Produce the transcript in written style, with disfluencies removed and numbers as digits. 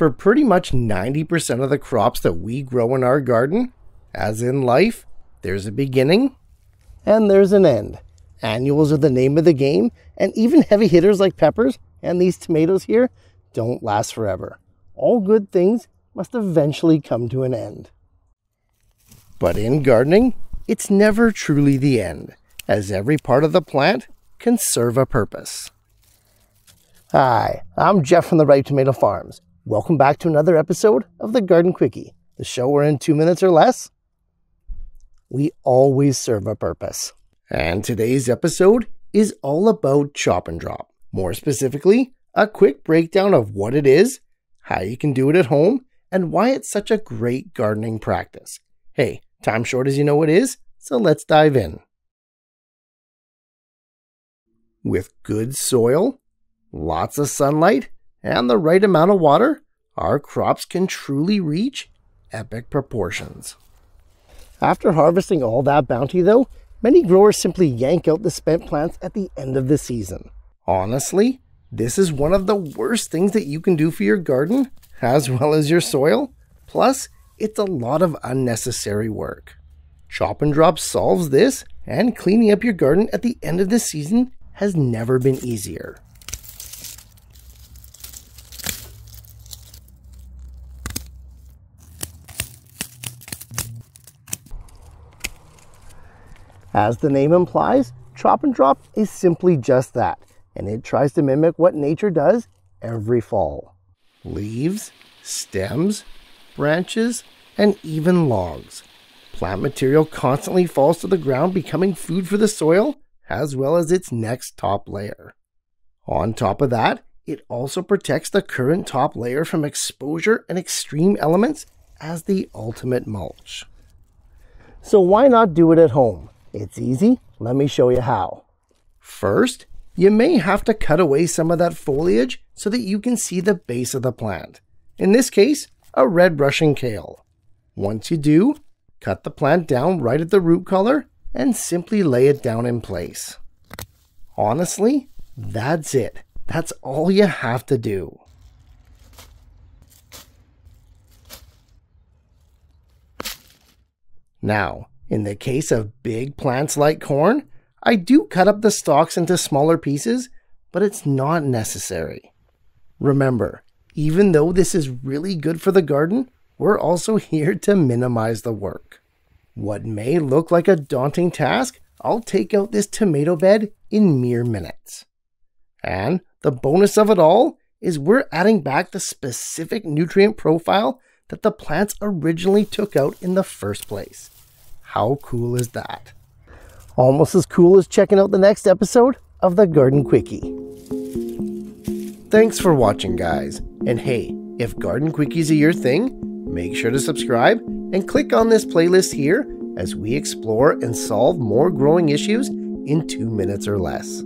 for pretty much 90% of the crops that we grow in our garden. As in life, there's a beginning and there's an end. Annuals are the name of the game, and even heavy hitters like peppers and these tomatoes here don't last forever. All good things must eventually come to an end. But in gardening, it's never truly the end, as every part of the plant can serve a purpose. Hi, I'm Jeff from The Ripe Tomato Farms. Welcome back to another episode of the Garden Quickie, the show where in 2 minutes or less, we always serve a purpose. And today's episode is all about Chop and Drop. More specifically, a quick breakdown of what it is, how you can do it at home, and why it's such a great gardening practice. Hey, time short as you know it is, so let's dive in. With good soil, lots of sunlight, and the right amount of water, our crops can truly reach epic proportions. After harvesting all that bounty though, many growers simply yank out the spent plants at the end of the season. Honestly, this is one of the worst things that you can do for your garden, as well as your soil. Plus, it's a lot of unnecessary work. Chop and Drop solves this, and cleaning up your garden at the end of the season has never been easier. As the name implies, Chop and Drop is simply just that, and it tries to mimic what nature does every fall. Leaves, stems, branches, and even logs. Plant material constantly falls to the ground, becoming food for the soil, as well as its next top layer. On top of that, it also protects the current top layer from exposure and extreme elements as the ultimate mulch. So why not do it at home? It's easy. Let me show you how. First, you may have to cut away some of that foliage so that you can see the base of the plant. In this case, a red Russian kale. Once you do, cut the plant down right at the root collar and simply lay it down in place. Honestly, that's it. That's all you have to do. Now, in the case of big plants like corn, I do cut up the stalks into smaller pieces, but it's not necessary. Remember, even though this is really good for the garden, we're also here to minimize the work. What may look like a daunting task, I'll take out this tomato bed in mere minutes. And the bonus of it all is we're adding back the specific nutrient profile that the plants originally took out in the first place. How cool is that? Almost as cool as checking out the next episode of the Garden Quickie. Thanks for watching, guys. And hey, if Garden Quickies are your thing, make sure to subscribe and click on this playlist here as we explore and solve more growing issues in 2 minutes or less.